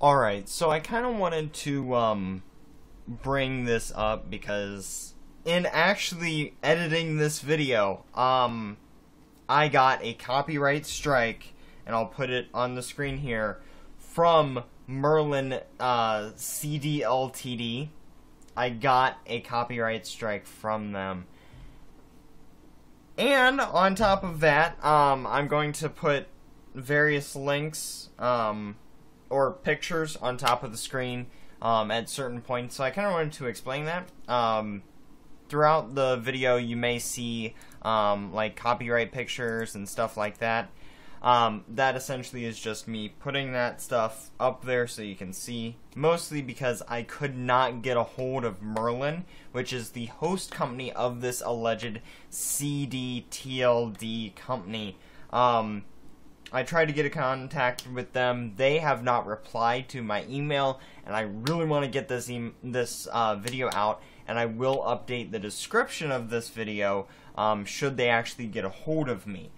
Alright, so I kind of wanted to bring this up because in actually editing this video, I got a copyright strike, and I'll put it on the screen here, from Merlin CDLTD. I got a copyright strike from them. And on top of that, I'm going to put various links, or pictures on top of the screen at certain points, so I kind of wanted to explain that. Throughout the video you may see like copyright pictures and stuff like that. That essentially is just me putting that stuff up there so you can see, mostly because I could not get a hold of Merlin, which is the host company of this alleged CDLTD company. I tried to get in contact with them. They have not replied to my email, and I really want to get this video out, and I will update the description of this video should they actually get a hold of me.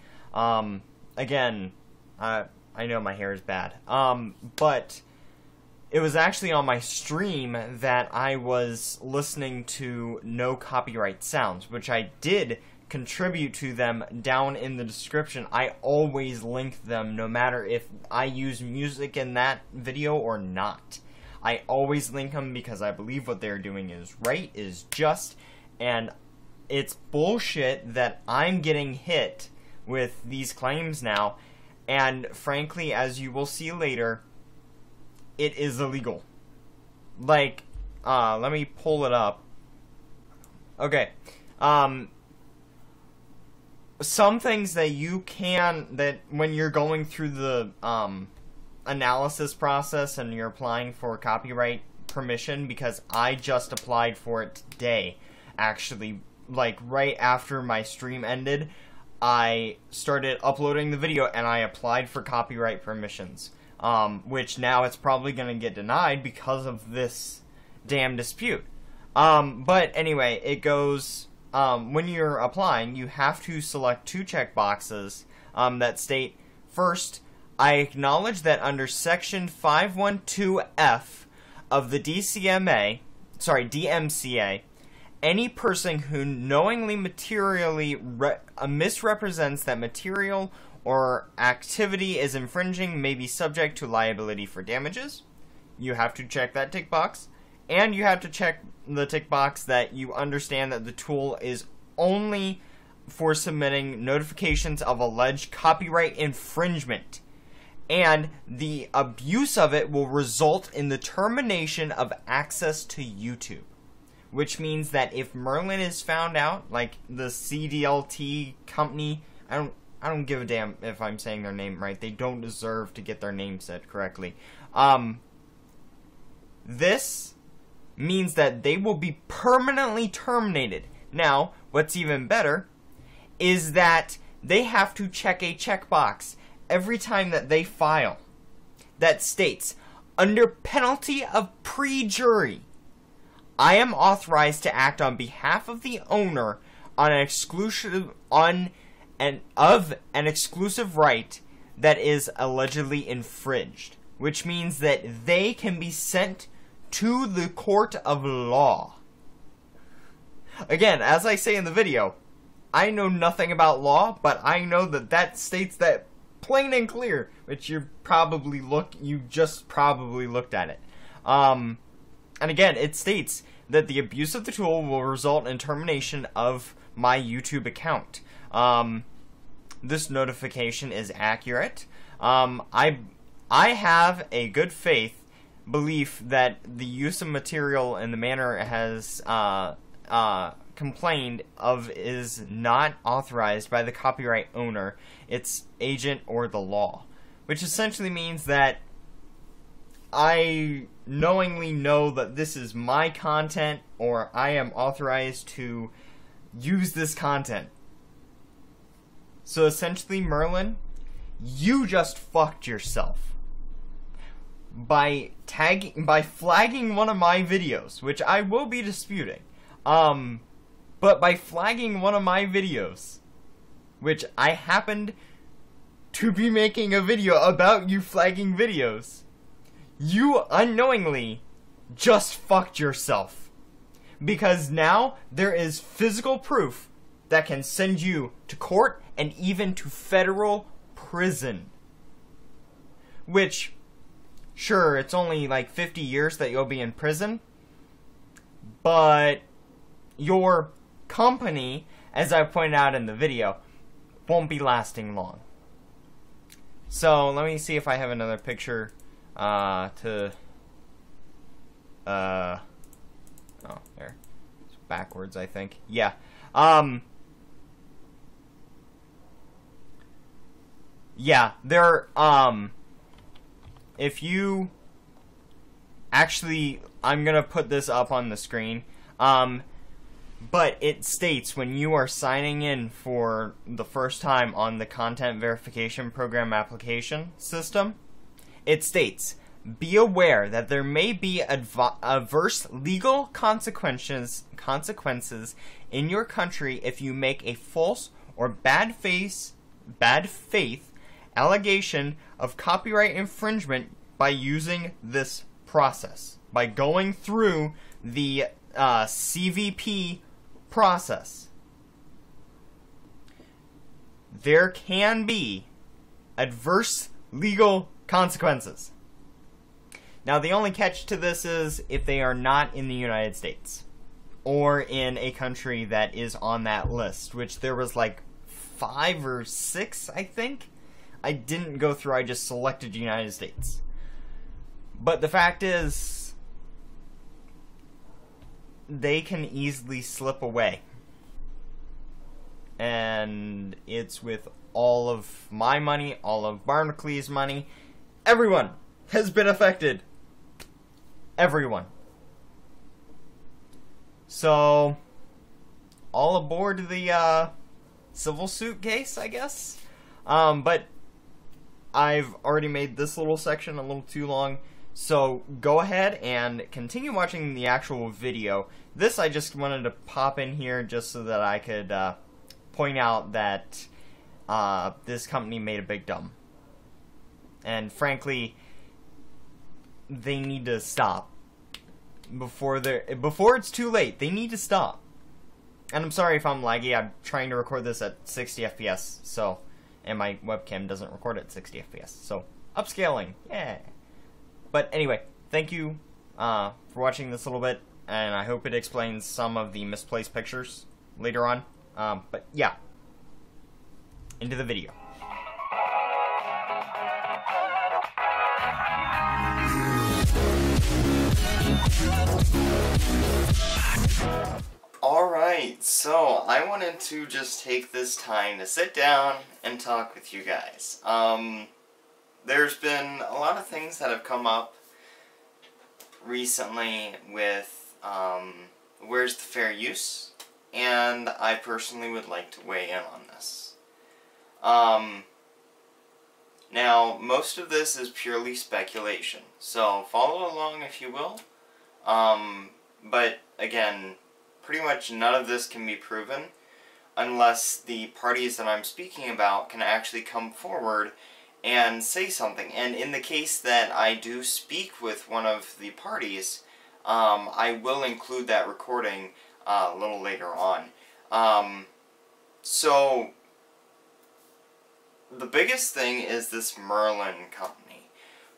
Again, I know my hair is bad, but it was actually on my stream that I was listening to NoCopyrightSounds, which I did contribute to them down in the description. I always link them no matter if I use music in that video or not. I always link them because I believe what they're doing is right, is just, and it's bullshit that I'm getting hit with these claims now, and frankly, as you will see later, it is illegal. Like, let me pull it up. Okay, some things that you can, that when you're going through the analysis process and you're applying for copyright permission, because I just applied for it today, actually, like right after my stream ended, I started uploading the video and I applied for copyright permissions, which now it's probably going to get denied because of this damn dispute. But anyway, it goes... when you're applying, you have to select two checkboxes that state, first, I acknowledge that under Section 512F of the DMCA, any person who knowingly materially misrepresents that material or activity is infringing may be subject to liability for damages. You have to check that tick box. And you have to check the tick box that you understand that the tool is only for submitting notifications of alleged copyright infringement, and the abuse of it will result in the termination of access to YouTube, which means that if Merlin is found out, like the CDLT company, I don't give a damn if I'm saying their name right. They don't deserve to get their name said correctly. This means that they will be permanently terminated. Now, what's even better is that they have to check a checkbox every time that they file that states, under penalty of perjury, I am authorized to act on behalf of the owner of an exclusive right that is allegedly infringed, which means that they can be sent to the court of law. Again, as I say in the video, I know nothing about law, but I know that that states that plain and clear, which you just probably looked at it. And again, it states that the abuse of the tool will result in termination of my YouTube account. This notification is accurate. I have a good faith belief that the use of material in the manner it has complained of is not authorized by the copyright owner, its agent, or the law, which essentially means that I knowingly know that this is my content, or I am authorized to use this content. So essentially, Merlin, you just fucked yourself by flagging one of my videos, which I will be disputing, but by flagging one of my videos, which I happened to be making a video about you flagging videos, you unknowingly just fucked yourself. Because now there is physical proof that can send you to court and even to federal prison. Which, sure, it's only like 50 years that you'll be in prison, but your company, as I pointed out in the video, won't be lasting long. So let me see if I have another picture oh, there. It's backwards, I think. Yeah. Yeah, there, if you actually, I'm gonna put this up on the screen, but it states when you are signing in for the first time on the Content Verification Program application system, it states, be aware that there may be adverse legal consequences in your country if you make a false or bad faith allegation of copyright infringement by using this process, by going through the CVP process. There can be adverse legal consequences. Now, the only catch to this is if they are not in the United States or in a country that is on that list, which there was like 5 or 6, I think. I didn't go through, I just selected United States. But the fact is, they can easily slip away. And it's with all of my money, all of Barnacle's money, everyone has been affected. Everyone. So, all aboard the civil suit case, I guess. But I've already made this little section a little too long, so go ahead and continue watching the actual video. This I just wanted to pop in here just so that I could point out that this company made a big dumb. And frankly, they need to stop before it's too late. They need to stop. And I'm sorry if I'm laggy. I'm trying to record this at 60 FPS, so, and my webcam doesn't record at 60 FPS, so upscaling, yeah. But anyway, thank you for watching this little bit, and I hope it explains some of the misplaced pictures later on. But yeah, into the video. Alright, so I wanted to just take this time to sit down and talk with you guys. There's been a lot of things that have come up recently with where's the fair use, and I personally would like to weigh in on this. Now, most of this is purely speculation, so follow along if you will. But again, pretty much none of this can be proven unless the parties that I'm speaking about can actually come forward and say something. And in the case that I do speak with one of the parties, I will include that recording a little later on. So, the biggest thing is this Merlin company.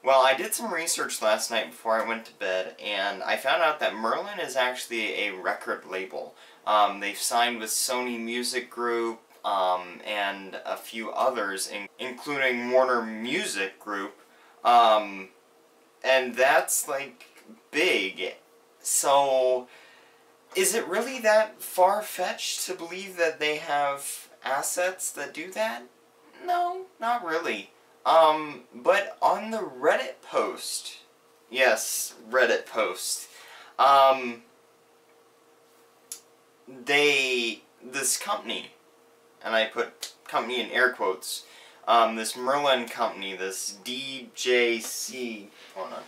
Well, I did some research last night before I went to bed, and I found out that Merlin is actually a record label. They've signed with Sony Music Group and a few others, including Warner Music Group, and that's, like, big. So, is it really that far-fetched to believe that they have assets that do that? No, not really. But on the Reddit post, yes, Reddit post, this company, and I put company in air quotes, this Merlin company, this DJC, hold on,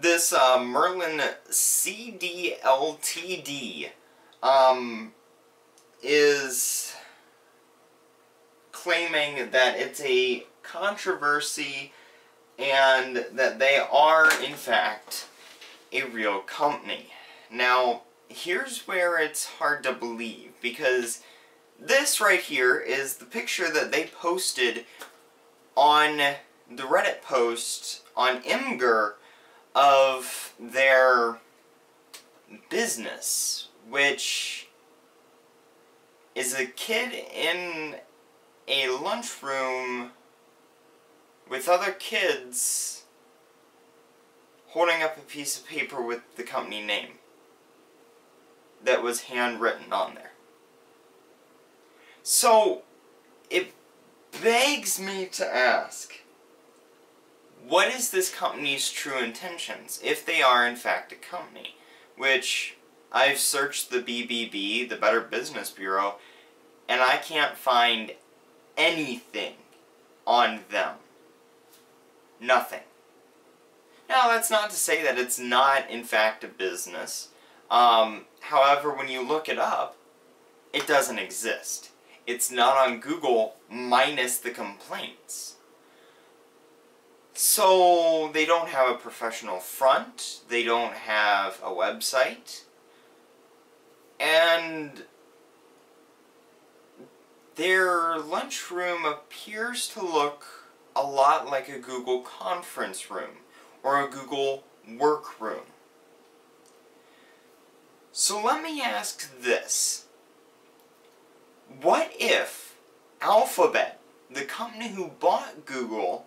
this, Merlin CDLTD, is claiming that it's a controversy and that they are, in fact, a real company. Now, here's where it's hard to believe, because this right here is the picture that they posted on the Reddit post on Imgur of their business, which is a kid in a lunchroom with other kids holding up a piece of paper with the company name that was handwritten on there. So, it begs me to ask, what is this company's true intentions, if they are in fact a company? Which, I've searched the BBB, the Better Business Bureau, and I can't find anything on them. Nothing. Now, that's not to say that it's not, in fact, a business. However, when you look it up, it doesn't exist. It's not on Google, minus the complaints. So, they don't have a professional front, they don't have a website, and their lunchroom appears to look a lot like a Google conference room, or a Google workroom. So let me ask this. What if Alphabet, the company who bought Google,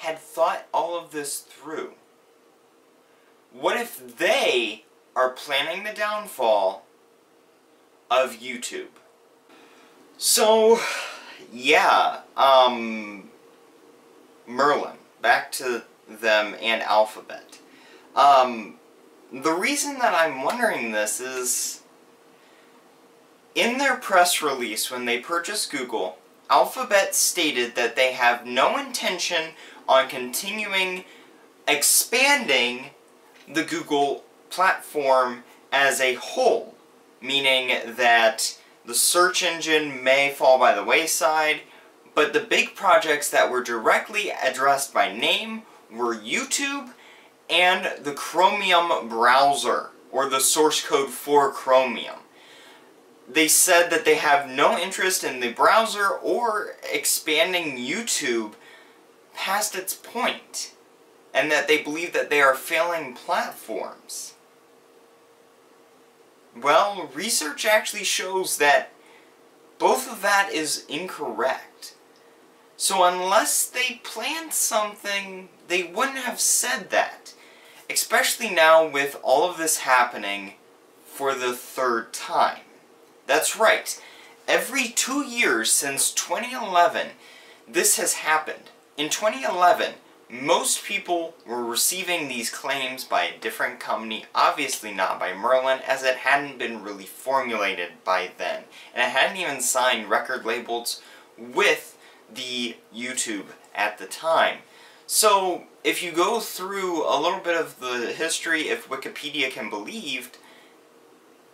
had thought all of this through? What if they are planning the downfall of YouTube? So, yeah, Merlin, back to them and Alphabet. The reason that I'm wondering this is, in their press release when they purchased Google, Alphabet stated that they have no intention on continuing expanding the Google platform as a whole, meaning that the search engine may fall by the wayside, but the big projects that were directly addressed by name were YouTube and the Chromium browser, or the source code for Chromium. They said that they have no interest in the browser or expanding YouTube past its point, and that they believe that they are failing platforms. Well, research actually shows that both of that is incorrect. So unless they planned something, they wouldn't have said that. Especially now with all of this happening for the third time. That's right. Every 2 years since 2011, this has happened. In 2011, most people were receiving these claims by a different company, obviously not by Merlin, as it hadn't been really formulated by then. And it hadn't even signed record labels with the YouTube at the time. So, if you go through a little bit of the history, if Wikipedia can be believed,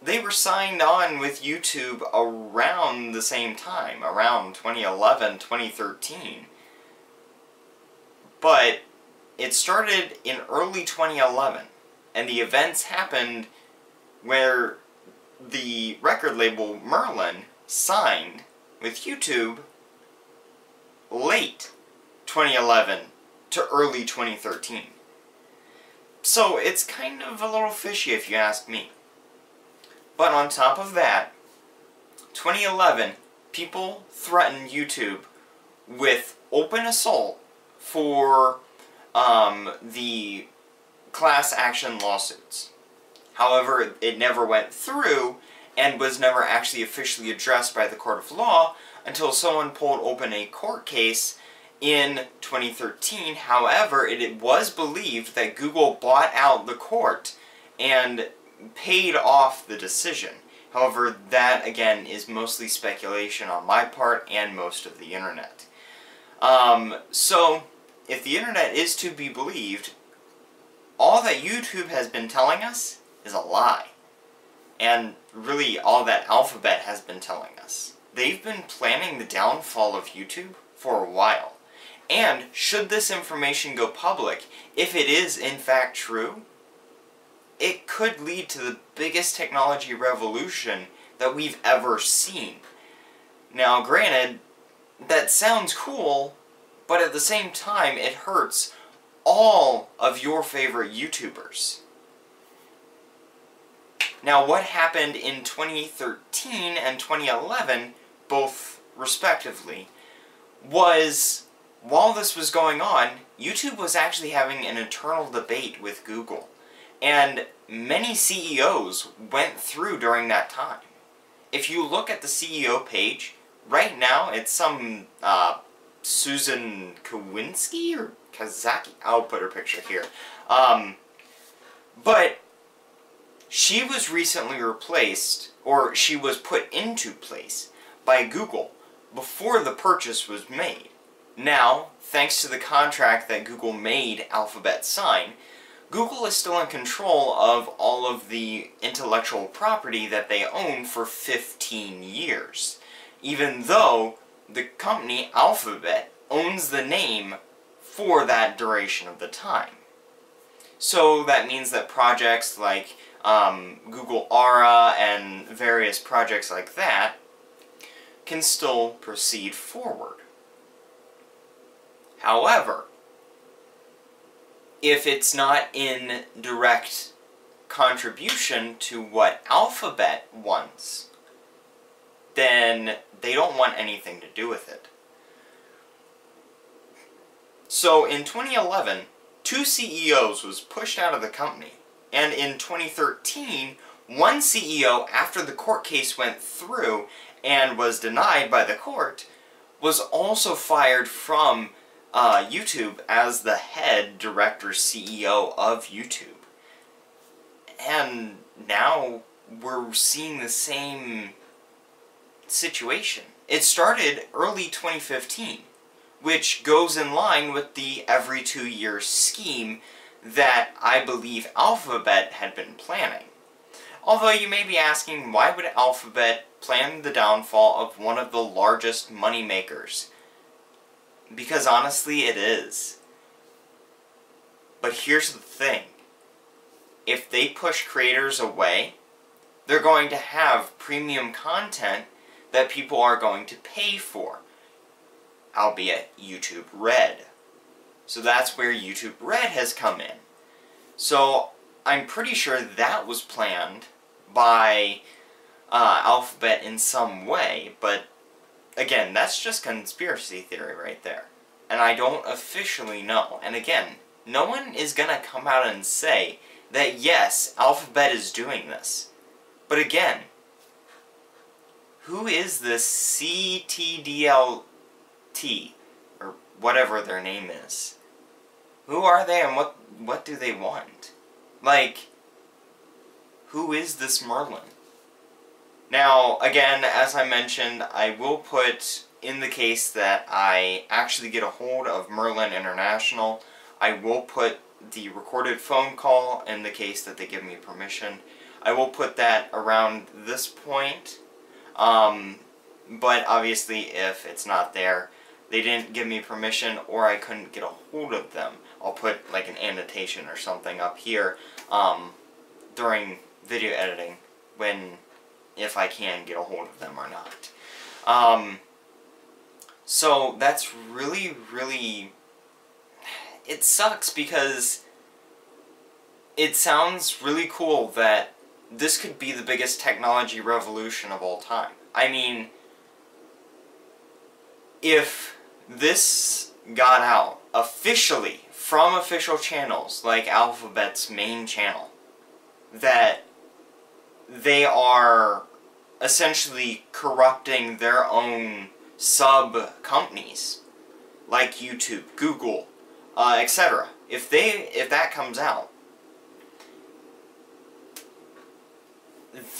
they were signed on with YouTube around the same time, around 2011, 2013. But it started in early 2011, and the events happened where the record label Merlin signed with YouTube late 2011 to early 2013. So it's kind of a little fishy if you ask me. But on top of that, 2011, people threatened YouTube with open assault for the class action lawsuits. However, it never went through and was never actually officially addressed by the court of law until someone pulled open a court case in 2013. However, it was believed that Google bought out the court and paid off the decision. However, that again is mostly speculation on my part and most of the internet. So, if the internet is to be believed, all that YouTube has been telling us is a lie. And really all that Alphabet has been telling us. They've been planning the downfall of YouTube for a while. And should this information go public, if it is in fact true, it could lead to the biggest technology revolution that we've ever seen. Now, granted, that sounds cool, but at the same time, it hurts all of your favorite YouTubers. Now, what happened in 2013 and 2011, both respectively, was while this was going on, YouTube was actually having an internal debate with Google, and many CEOs went through during that time. If you look at the CEO page, right now it's some Susan Wojcicki or Kazaki? I'll put her picture here. But she was recently replaced, or she was put into place, by Google before the purchase was made. Now, thanks to the contract that Google made Alphabet sign, Google is still in control of all of the intellectual property that they own for 15 years, even though the company Alphabet owns the name for that duration of the time. So that means that projects like Google Ara and various projects like that can still proceed forward. However, if it's not in direct contribution to what Alphabet wants, then they don't want anything to do with it. So in 2011, 2 CEOs was pushed out of the company, and in 2013, 1 CEO, after the court case went through and was denied by the court, was also fired from YouTube as the head director CEO of YouTube. And now we're seeing the same situation. It started early 2015, which goes in line with the every 2-year scheme that I believe Alphabet had been planning. Although you may be asking, why would Alphabet plan the downfall of one of the largest money makers? Because honestly, it is. But here's the thing. If they push creators away, they're going to have premium content that people are going to pay for, albeit YouTube Red. So that's where YouTube Red has come in. So I'm pretty sure that was planned by Alphabet in some way, but again, that's just conspiracy theory right there, and I don't officially know. And again, no one is gonna come out and say that yes, Alphabet is doing this. But again, who is this CDLTD, or whatever their name is? Who are they, and what do they want? Like, who is this Merlin? Now, again, as I mentioned, I will put, in the case that I actually get a hold of Merlin International, I will put the recorded phone call, in the case that they give me permission. I will put that around this point, but obviously if it's not there, they didn't give me permission or I couldn't get a hold of them, I'll put like an annotation or something up here during video editing when, if I can get a hold of them or not. So that's really, it sucks because it sounds really cool that this could be the biggest technology revolution of all time. I mean, if this got out officially from official channels like Alphabet's main channel, that they are essentially corrupting their own sub-companies, like YouTube, Google, etc. If that comes out,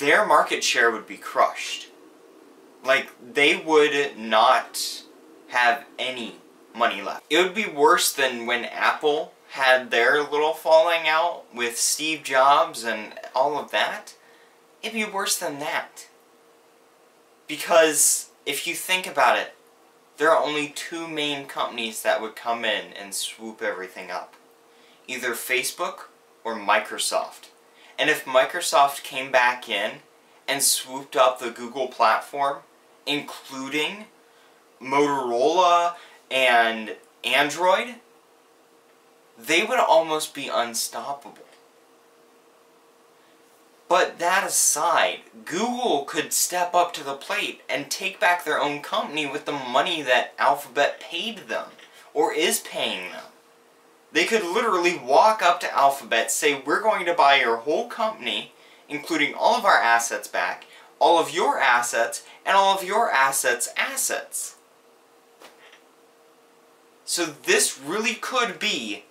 their market share would be crushed. Like, they would not have any money left. It would be worse than when Apple had their little falling out with Steve Jobs and all of that. It'd be worse than that. Because if you think about it, there are only two main companies that would come in and swoop everything up. Either Facebook or Microsoft. And if Microsoft came back in and swooped up the Google platform, including Motorola and Android, they would almost be unstoppable. But that aside, Google could step up to the plate and take back their own company with the money that Alphabet paid them, or is paying them. They could literally walk up to Alphabet, say, we're going to buy your whole company, including all of our assets back, all of your assets, and all of your assets' assets. So this really could be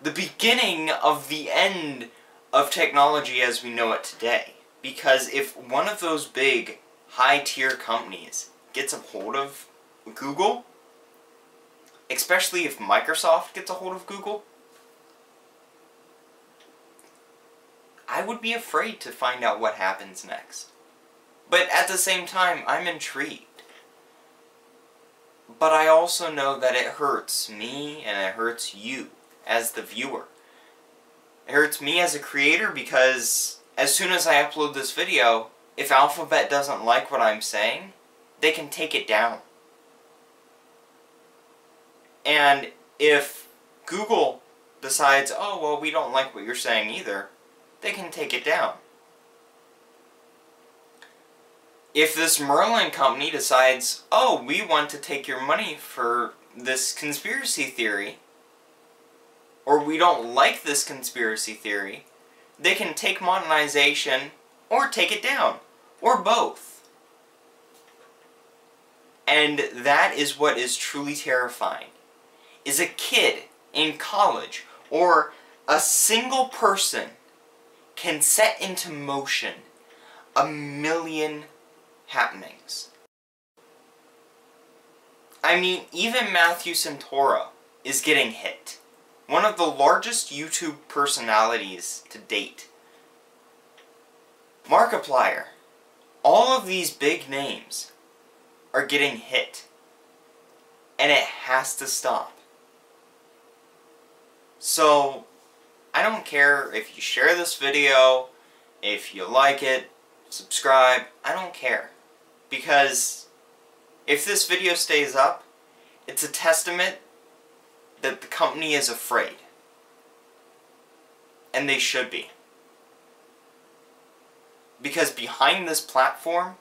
the beginning of the end of technology as we know it today. Because if one of those big, high-tier companies gets a hold of Google, especially if Microsoft gets a hold of Google, I would be afraid to find out what happens next. But at the same time, I'm intrigued. But I also know that it hurts me and it hurts you as the viewer. It hurts me as a creator because as soon as I upload this video, if Alphabet doesn't like what I'm saying, they can take it down. And if Google decides, oh, well, we don't like what you're saying either, they can take it down. If this Merlin company decides, oh, we want to take your money for this conspiracy theory, or we don't like this conspiracy theory, they can take monetization or take it down, or both. And that is what is truly terrifying, is a kid in college, or a single person, can set into motion a million happenings. I mean, even Matthew Santoro is getting hit. One of the largest YouTube personalities to date. Markiplier. All of these big names are getting hit. And it has to stop. So, I don't care if you share this video, if you like it, subscribe, I don't care. Because if this video stays up, it's a testament that the company is afraid. And they should be. Because behind this platform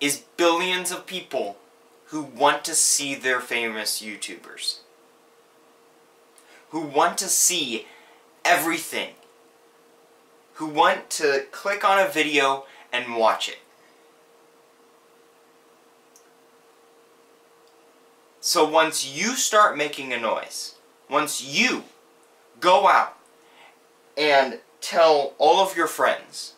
is billions of people who want to see their famous YouTubers. Who want to see everything. Who want to click on a video and watch it. So once you start making a noise, once you go out and tell all of your friends,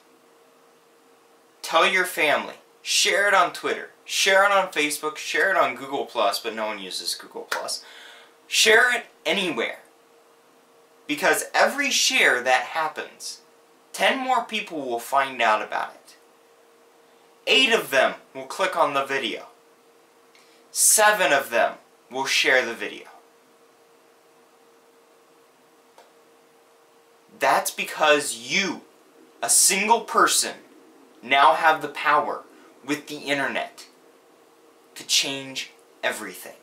tell your family, share it on Twitter, share it on Facebook, share it on Google+, but no one uses Google+, share it anywhere. Because every share that happens, 10 more people will find out about it. 8 of them will click on the video. 7 of them will share the video. That's because you, a single person, now have the power with the internet to change everything.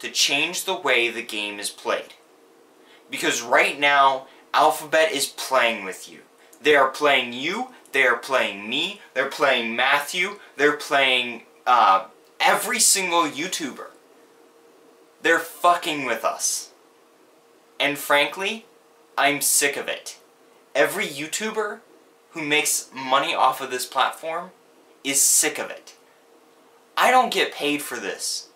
To change the way the game is played. Because right now, Alphabet is playing with you. They are playing you, they are playing me, they're playing Matthew, they're playing, every single YouTuber. They're fucking with us. And frankly, I'm sick of it. Every YouTuber who makes money off of this platform is sick of it. I don't get paid for this.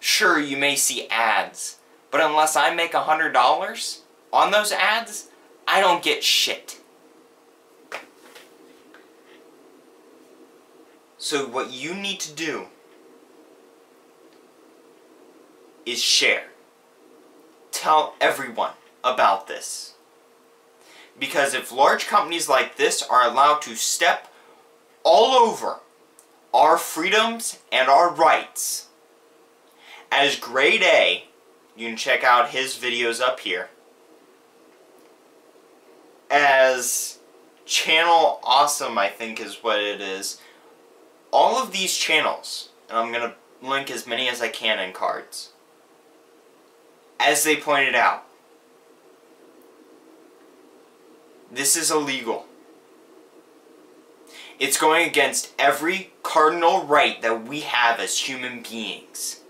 Sure, you may see ads, but unless I make $100 on those ads, I don't get shit. So what you need to do is share. Tell everyone about this. Because if large companies like this are allowed to step all over our freedoms and our rights, as Grade A. You can check out his videos up here. As Channel Awesome, I think is what it is. All of these channels, and I'm going to link as many as I can in cards, as they pointed out, this is illegal. It's going against every cardinal right that we have as human beings.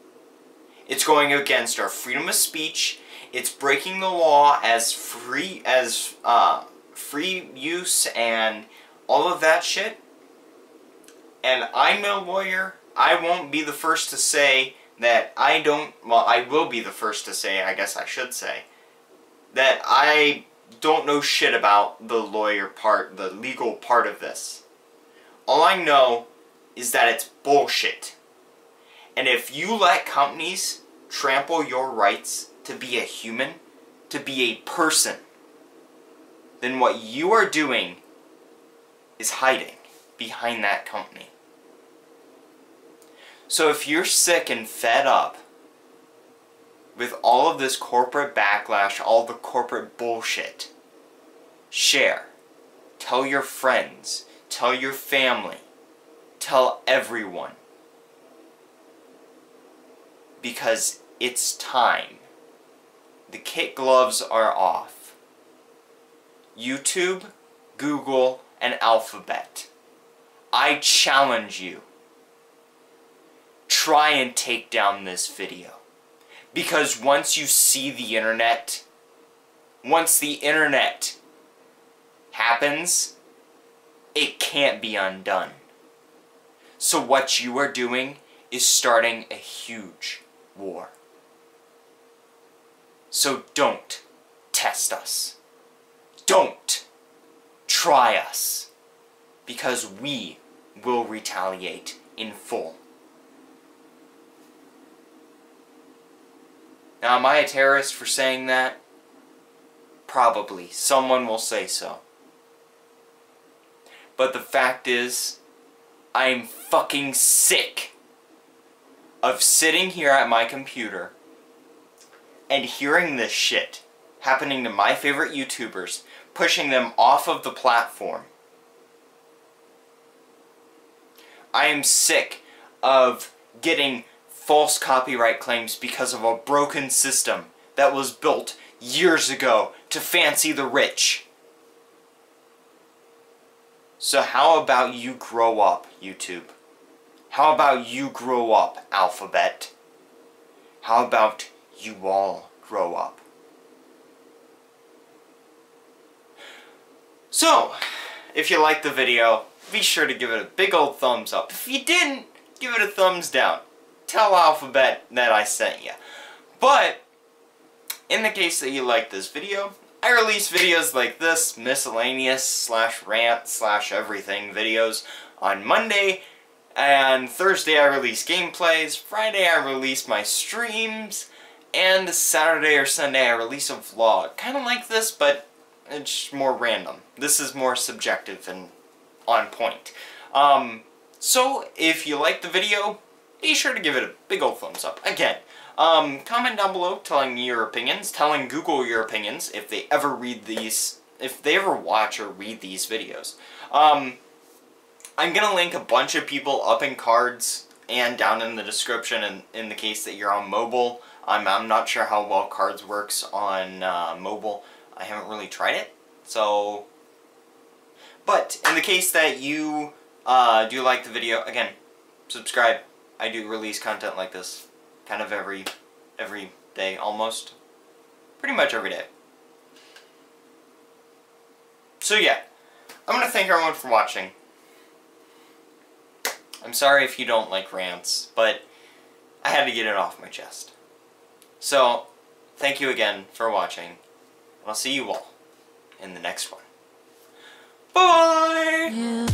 It's going against our freedom of speech. It's breaking the law as free use and all of that shit. And I'm no lawyer. I won't be the first to say that I don't... Well, I will be the first to say, I guess I should say, that I don't know shit about the lawyer part, the legal part of this. All I know is that it's bullshit. And if you let companies trample your rights to be a human, to be a person, then what you are doing is hiding behind that company. So if you're sick and fed up with all of this corporate backlash, all the corporate bullshit, share. Tell your friends. Tell your family. Tell everyone. Because it's time. The kid gloves are off. YouTube, Google, and Alphabet. I challenge you. Try and take down this video. Because once you see the internet, once the internet happens, it can't be undone. So what you are doing is starting a huge war. So don't test us. Don't try us. Because we will retaliate in full. Now, am I a terrorist for saying that? Probably. Someone will say so. But the fact is, I'm fucking sick of sitting here at my computer and hearing this shit happening to my favorite YouTubers, pushing them off of the platform. I am sick of getting false copyright claims because of a broken system that was built years ago to fancy the rich. So how about you grow up, YouTube? How about you grow up, Alphabet? How about you all grow up? So, if you liked the video, be sure to give it a big old thumbs up. If you didn't, give it a thumbs down. Tell Alphabet that I sent you. But, in the case that you like this video, I release videos like this, miscellaneous / rant / everything videos, on Monday, and Thursday I release gameplays, Friday I release my streams, and Saturday or Sunday I release a vlog. Kind of like this, but it's more random. This is more subjective and on point. So, if you like the video, be sure to give it a big old thumbs up. Again, comment down below telling me your opinions, telling Google your opinions if they ever read these, if they ever watch or read these videos. I'm going to link a bunch of people up in cards and down in the description in the case that you're on mobile. I'm not sure how well cards works on mobile. I haven't really tried it. So, but in the case that you do like the video, again, subscribe. I do release content like this kind of every day, almost. Pretty much every day. So yeah, I'm going to thank everyone for watching. I'm sorry if you don't like rants, but I had to get it off my chest. So, thank you again for watching, and I'll see you all in the next one. Bye!